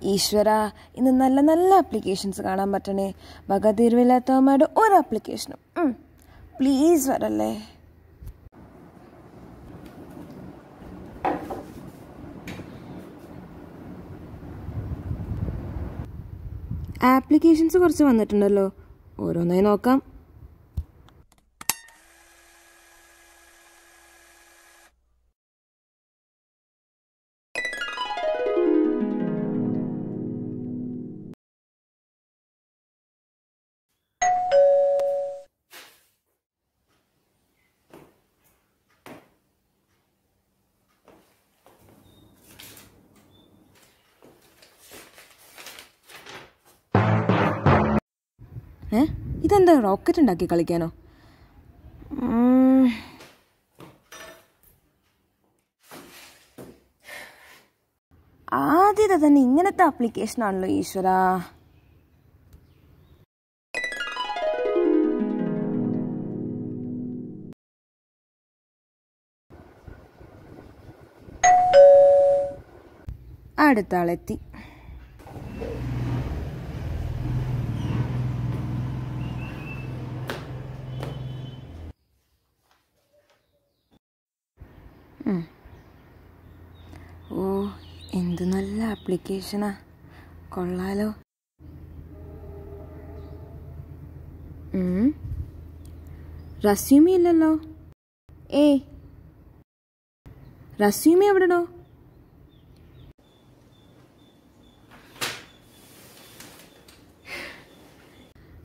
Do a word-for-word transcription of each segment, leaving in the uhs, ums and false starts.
Ishwara in the Nalla Nalla applications Gana Matane, Bagadir Villa Thermado or application. Please, Varale. Applications are so on the tunnel or on an ocam. Eh? This is a rocket. And a mm. Ah, this is an application on Ishwara. Add Oh, in the Nalla application, Collalo. Hmm? Rasumi Lalo. Eh? Rasumi Abrado.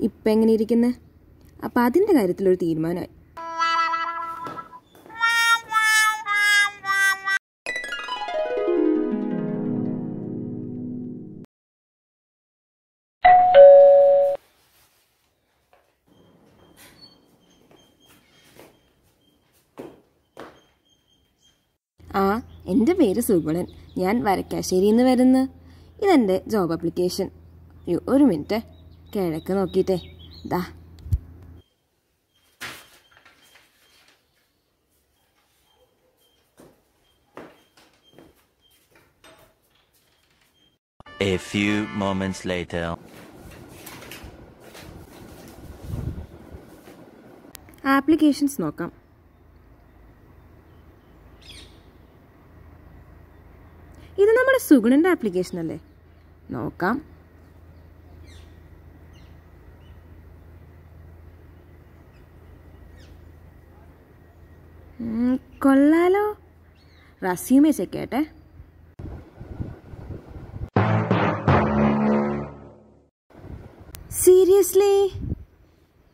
Ipanganirikina. A path in the Garitulu Tidman. Ah, in the way to Subanan, Yan Varakashiri in the Vedana. In the job application. You Urminter, Karakanokite, da. A few moments later. Applications no come. This is a Sugunand application. No, come. Hmm, Collalo? Resume is a cat, eh? Seriously?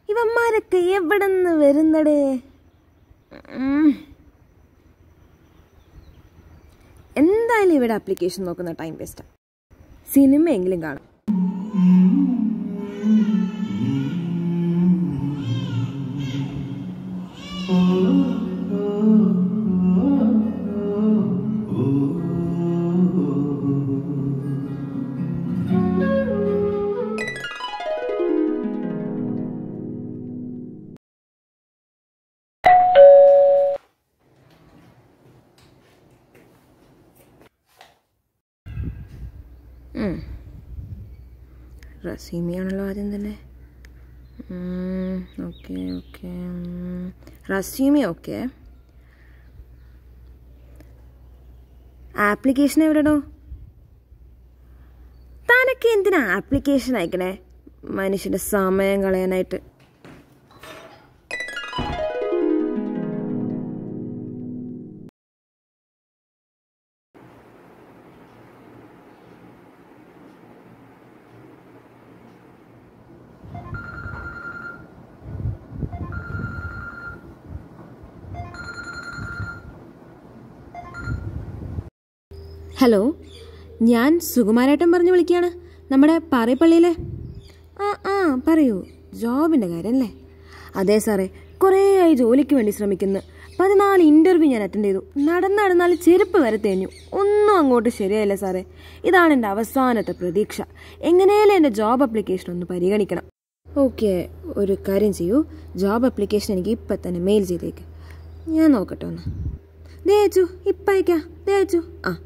You are a cave, but in the very day. Mm. I will leave application for the time waste. Cinema England. Hmm. Rasimi analo adendale. Hmm. Okay, okay. Hmm. Rasimi okay. Application evadano. Thanakke endina application aikane. Manishinte samayam kalayanayitte. Hello, Nyan Sugumaratam Barnulikiana, Namada Paripalile. Ah, ah, Paru, job in the garden. Adesare, Korea is Oliku and Islamic in the Padanal intervene at Tendu. Nadan Nadanal Chirparatenu. Unno to Shere Lesare. Idan and Avasan at the Prediksha. Enganale and a job application on the Pariganicana. Okay, or a currency you, job application and give Patan a mail zidik. Yanokatan. There too, Hippaika, there too. Ah.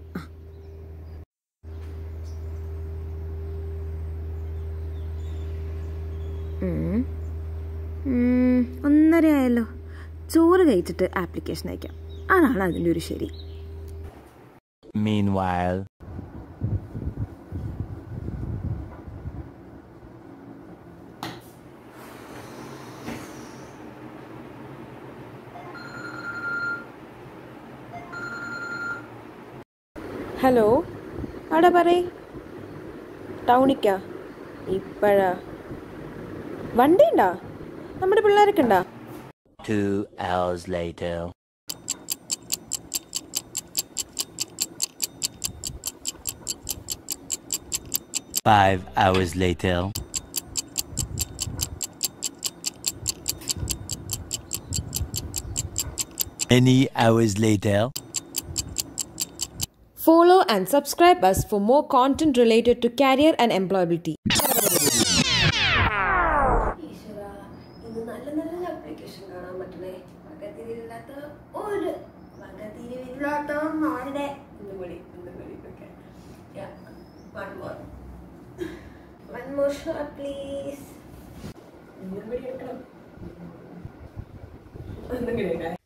ഒന്നര ആയല്ലോ, ചോറ് കഴിച്ചിട്ട് application അയക്കാം. അതാണ് അതിൻ്റെ ഒരു ശരി. Meanwhile, hello, അവിടെ പറയ് ടൗണിക്കാ ഇപ്പോഴാ? വണ്ടി ഉണ്ടാ? നമ്മുടെ പിള്ളേരൊക്കെ ഉണ്ടാ? two hours later five hours later many hours later. Follow and subscribe us for more content related to career and employability. Yeah, one more. One more shot, please.